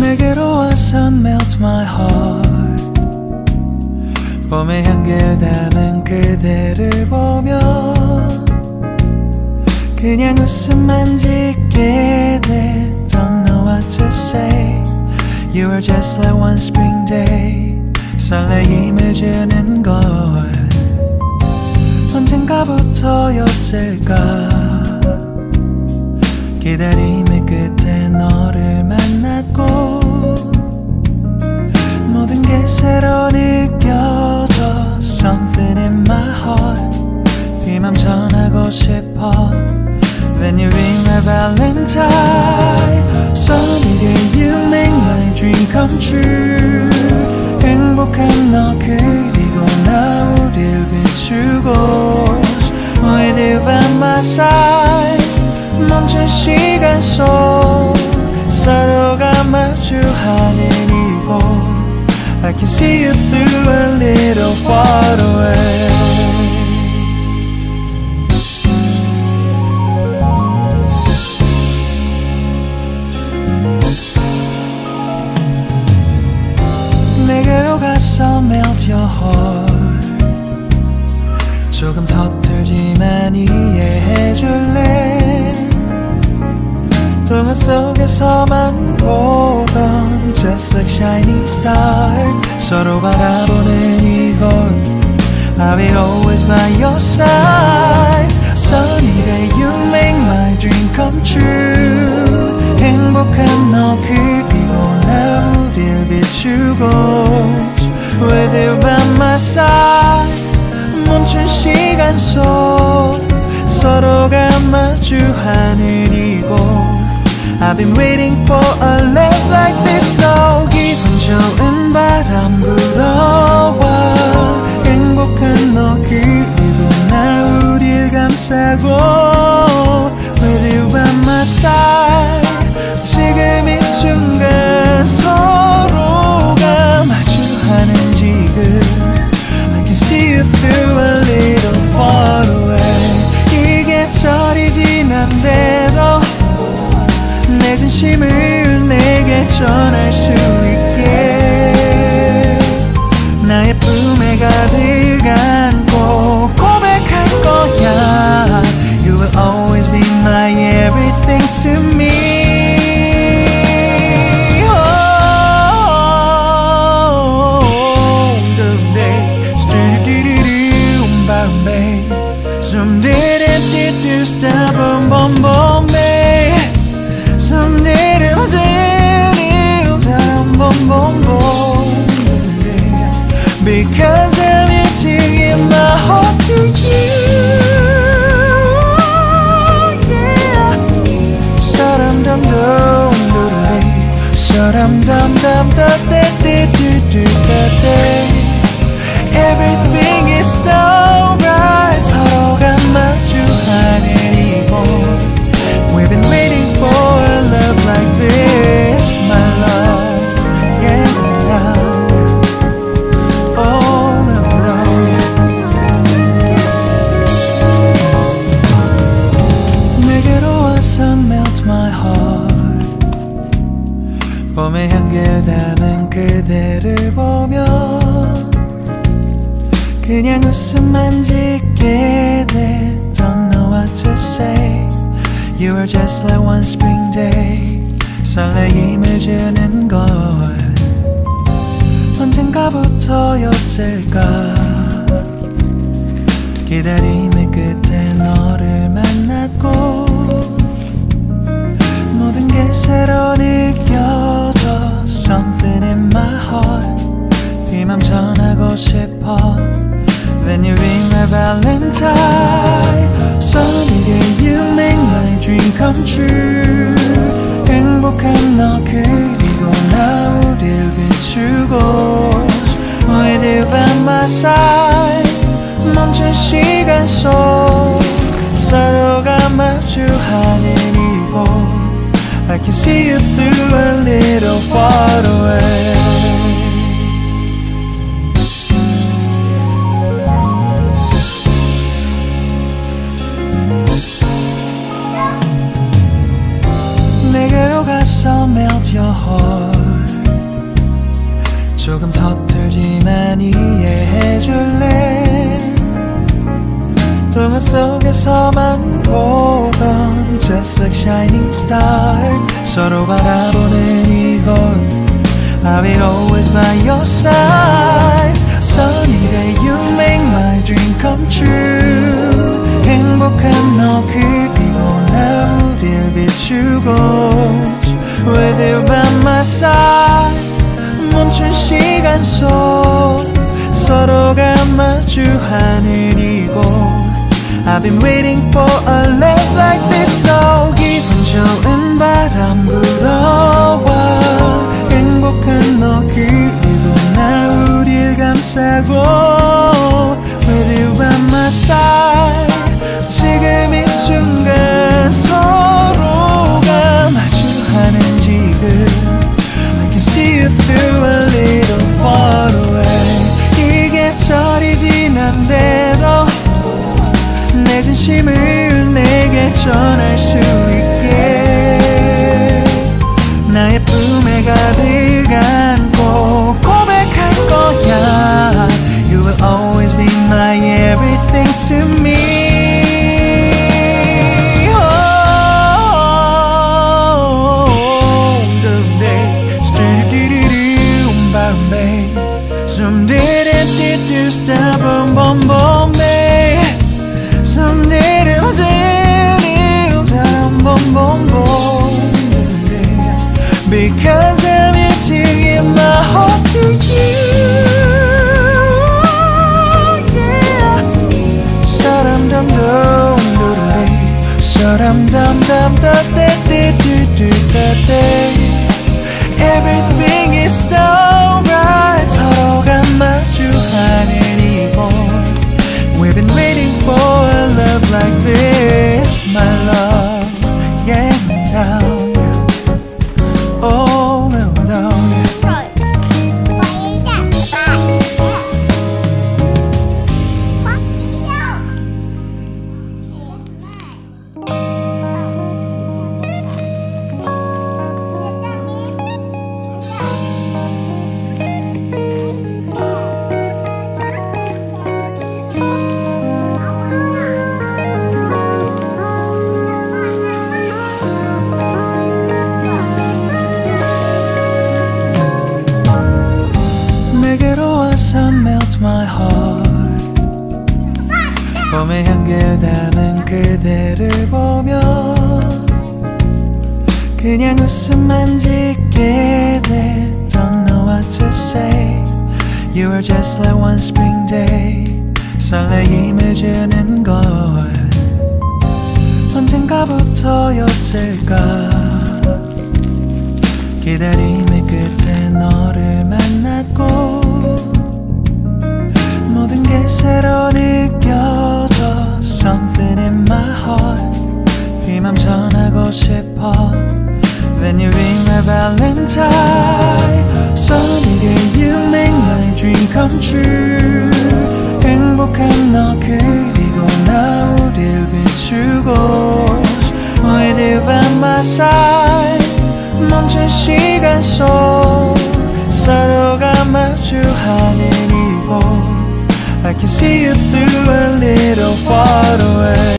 내게로 와서 melt my heart. 봄의 향기를 담은 그대를 보며 그냥 웃음만 짓게 돼. Don't know what to say. You are just like one spring day. 설레임을 주는 걸 언젠가부터였을까. 기다림의 끝에 너를 만났고 새로 느껴져. Something in my heart. 네 맘 전하고 싶어. When you ring my valentine. Someday you make my dream come true. 행복한 너 그리고 나 우릴 비추고 With you by my side. 멈춘 시간 속 서로가 마주하는 이곳 I can see you through a little far away. 내게로 가서 melt your heart. 조금 서툴지만 이해해줄래. 동화 속에서만 보던 just like shining star. 서로 바라보는 이곳 I'll be always by your side. Sunny day you make my dream come true. 행복한 너 그리고 나 우릴 비추고 With you by my side. 멈춘 시간 속 서로가 마주하는 이곳 I've been waiting for a love like this. So 기분 좋은 바람 불어와. 행복한 너 그리고 나 우릴 감싸고 With you by my side. 지금 이 순간 서로가 마주하는 지금 I can see you through a little far away. 이 계절이 지난데도 내 진심을 내게 전할 수 있게 나의 품에 가득 안고 고백할 거야. You will always be my everything to me. Oh, someday, do-do-do-do-do, Bombay. Someday, do-do-do, stop on Bombay. Because I'm here to give my heart to you. Yeah. Shadam dam dam dam. Shadam dam dam dam dam. Everything is so bright. 서로가 마주하는 이곳. We've been waiting for a love like this, my love. 봄의 향기를 담은 그대를 보며 그냥 웃음만 짓게 돼. Don't know what to say. You are just like one spring day. 설레임을 주는 걸 언젠가부터였을까. 기다림의 끝에 너를 만났고 모든 게 새로 느껴. Something in my heart. 네 맘 전하고 싶어. When you ring my valentine. Sunny day you make my dream come true. 행복한 너 그리고 나 우릴 비추고 With you by my side. 멈춘 시간 속 서로가 마주하는 이곳 I can see you through a little far away. 내게로 가서 melt your heart. 조금 서툴지만 이해해줄래. 동화 속에서만 보던 Just like shining star. 서로 바라보는 이곳 I will always by your side. Sunny day you make my dream come true. 행복한 너 그리고 나 우릴 비추고 With you by my side. 멈춘 시간 속 서로가 마주하는 이곳 I've been waiting for a love like this. So 기분 좋은 바람 불어와 행복한 너 그리고 나 우릴 감싸고 With you by my side. 지금 이 순간 서로가 마주하는 지금 See you through a little far away. 이 계절이 지난데도 내 진심을 내게 전할 수 있게 나의 품에 가득 안고 고백할 거야. You will always be my everything to me. Because I'm here to give my heart to you. Yeah. Saram dam dam dam, saram dam dam dam dam. Everything is so right. 서로가 마주하는 이곳. We've been waiting for a love like this, my love. Yeah, now. 봄의 향기를 담은 그대를 보며 그냥 웃음만 짓게 돼. Don't know what to say. You are just like one spring day. 설레임을 주는 걸 언젠가부터였을까. 기다림의 끝에 너를 만났고 모든 게 새로 느껴져. Something in my heart. 이 맘 전하고 싶어. When you ring my valentine. Sunny day you make my dream come true. 행복한 너 그리고 나 우릴 비추고 With you by my side. 멈춘 시간 속 서로가 마주하는 이곳 I can see you through a little far away.